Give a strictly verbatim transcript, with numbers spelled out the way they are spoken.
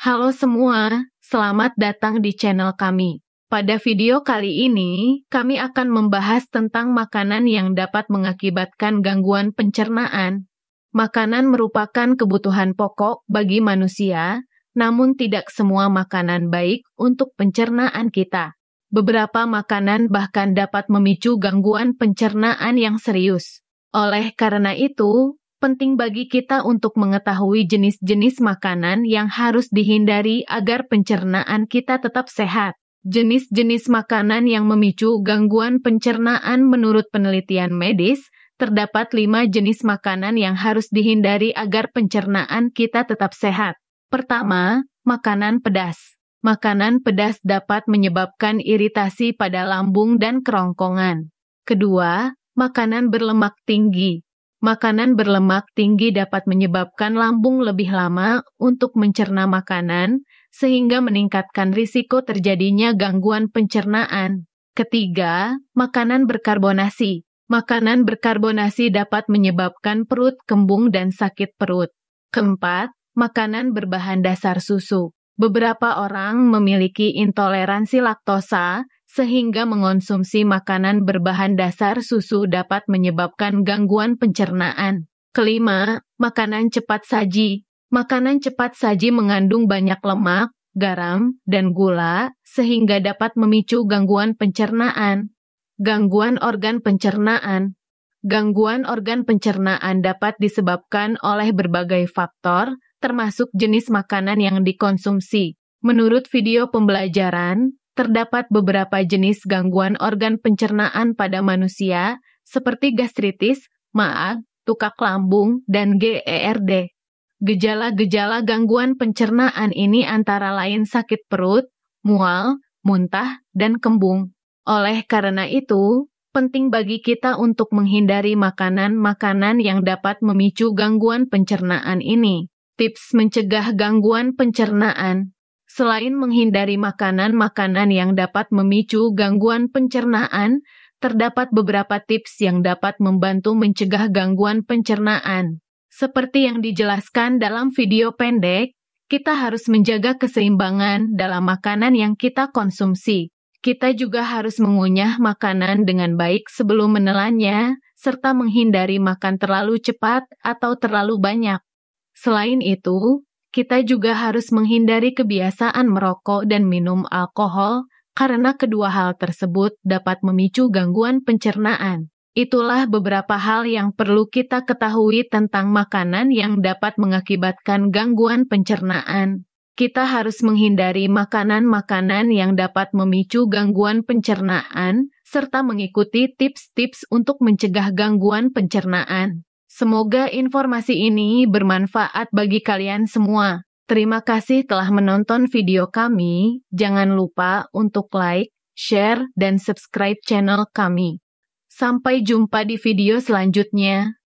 Halo semua, selamat datang di channel kami. Pada video kali ini, kami akan membahas tentang makanan yang dapat mengakibatkan gangguan pencernaan. Makanan merupakan kebutuhan pokok bagi manusia, namun tidak semua makanan baik untuk pencernaan kita. Beberapa makanan bahkan dapat memicu gangguan pencernaan yang serius. Oleh karena itu, penting bagi kita untuk mengetahui jenis-jenis makanan yang harus dihindari agar pencernaan kita tetap sehat. Jenis-jenis makanan yang memicu gangguan pencernaan menurut penelitian medis, terdapat lima jenis makanan yang harus dihindari agar pencernaan kita tetap sehat. Pertama, makanan pedas. Makanan pedas dapat menyebabkan iritasi pada lambung dan kerongkongan. Kedua, makanan berlemak tinggi. Makanan berlemak tinggi dapat menyebabkan lambung lebih lama untuk mencerna makanan, sehingga meningkatkan risiko terjadinya gangguan pencernaan. Ketiga, makanan berkarbonasi. Makanan berkarbonasi dapat menyebabkan perut kembung dan sakit perut. Keempat, makanan berbahan dasar susu. Beberapa orang memiliki intoleransi laktosa, sehingga mengonsumsi makanan berbahan dasar susu dapat menyebabkan gangguan pencernaan. Kelima, makanan cepat saji. Makanan cepat saji mengandung banyak lemak, garam, dan gula, sehingga dapat memicu gangguan pencernaan. Gangguan organ pencernaan. Gangguan organ pencernaan dapat disebabkan oleh berbagai faktor, termasuk jenis makanan yang dikonsumsi. Menurut video pembelajaran, terdapat beberapa jenis gangguan organ pencernaan pada manusia, seperti gastritis, maag, tukak lambung, dan G E R D. Gejala-gejala gangguan pencernaan ini antara lain sakit perut, mual, muntah, dan kembung. Oleh karena itu, penting bagi kita untuk menghindari makanan-makanan yang dapat memicu gangguan pencernaan ini. Tips mencegah gangguan pencernaan. Selain menghindari makanan-makanan yang dapat memicu gangguan pencernaan, terdapat beberapa tips yang dapat membantu mencegah gangguan pencernaan. Seperti yang dijelaskan dalam video pendek, kita harus menjaga keseimbangan dalam makanan yang kita konsumsi. Kita juga harus mengunyah makanan dengan baik sebelum menelannya, serta menghindari makan terlalu cepat atau terlalu banyak. Selain itu, kita juga harus menghindari kebiasaan merokok dan minum alkohol, karena kedua hal tersebut dapat memicu gangguan pencernaan. Itulah beberapa hal yang perlu kita ketahui tentang makanan yang dapat mengakibatkan gangguan pencernaan. Kita harus menghindari makanan-makanan yang dapat memicu gangguan pencernaan, serta mengikuti tips-tips untuk mencegah gangguan pencernaan. Semoga informasi ini bermanfaat bagi kalian semua. Terima kasih telah menonton video kami. Jangan lupa untuk like, share, dan subscribe channel kami. Sampai jumpa di video selanjutnya.